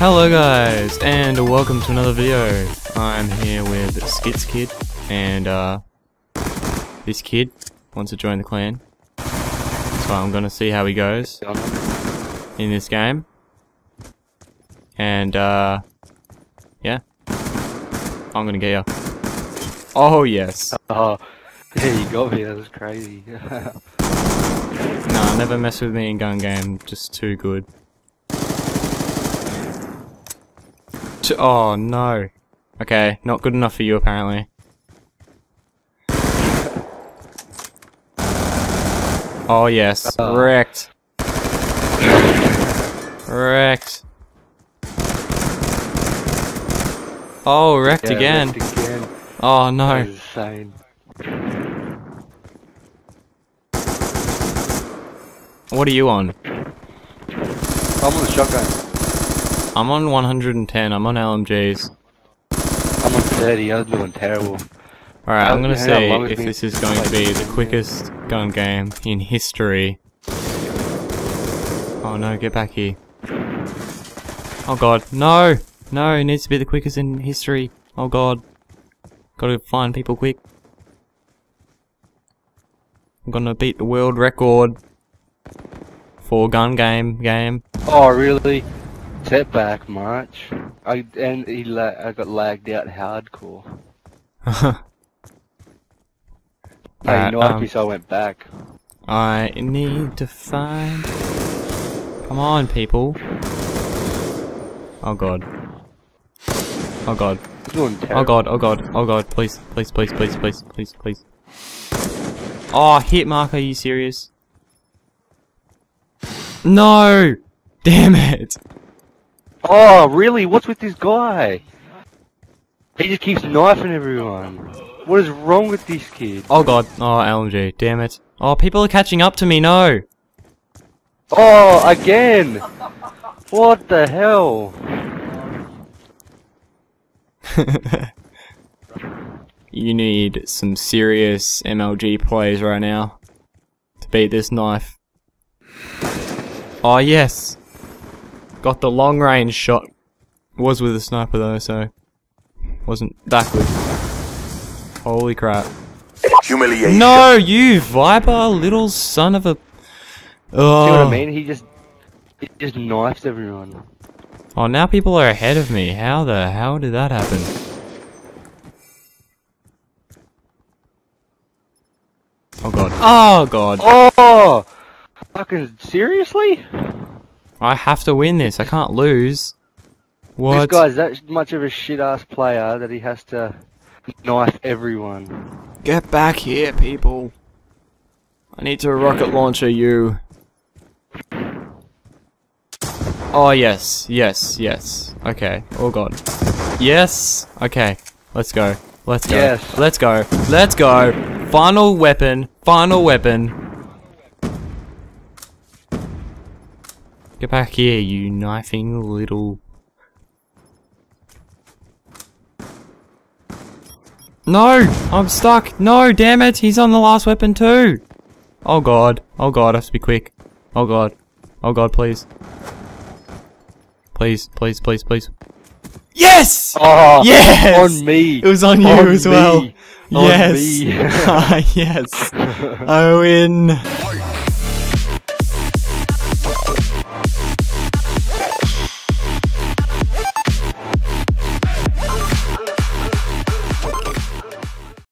Hello guys, and welcome to another video. I'm here with Skits Kid, and this kid wants to join the clan, so I'm gonna see how he goes in this game. And yeah, I'm gonna get you. Oh yes. Oh, yeah, you got me. That was crazy. Nah, never mess with me in gun game. Just too good. Oh no. Okay, not good enough for you apparently. Oh yes, wrecked. Wrecked. Oh, wrecked, yeah, again. Wrecked again. Oh no. Insane. What are you on? I'm on the shotgun. I'm on 110, I'm on LMGs. I'm on 30, I'm doing terrible. Alright, I'm gonna see if this is going to be the quickest gun game in history. Oh no, get back here. Oh god, no! No, it needs to be the quickest in history. Oh god. Gotta find people quick. I'm gonna beat the world record for gun game. Oh really? Set back much. I got lagged out hardcore. I knifed me, so I went back. I need to find. Come on, people! Oh god! Oh god! Oh god! Oh god! Oh god! Please! Please! Please! Please! Please! Please! Please! Oh, hit mark! Are you serious? No! Damn it! Oh, really? What's with this guy? He just keeps knifing everyone. What is wrong with this kid? Oh god. Oh, LMG. Damn it. Oh, people are catching up to me. No. Oh, again. What the hell? You need some serious MLG plays right now to beat this knife. Oh, yes. Got the long range shot. Was with a sniper though, so wasn't that good. Holy crap. Humiliation. No, you viper little son of a. Oh. See what I mean? He just knifes everyone. Oh, now people are ahead of me. How the hell did that happen? Oh god. Oh god. Oh! Fucking seriously? I have to win this. I can't lose. What? This guy's that much of a shit-ass player that he has to knife everyone. Get back here, people. I need to rocket launcher you. Oh, yes. Yes. Yes. Okay. Oh, God. Yes. Okay. Let's go. Let's go. Yes. Let's go. Let's go. Final weapon. Final weapon. Get back here, you knifing little. No! I'm stuck! No, damn it! He's on the last weapon too! Oh god. Oh god, I have to be quick. Oh god. Oh god, please. Please, please, please, please. Yes! Oh, yes! On me! It was on you on as well. Me. Yes! On me. Yes! I win!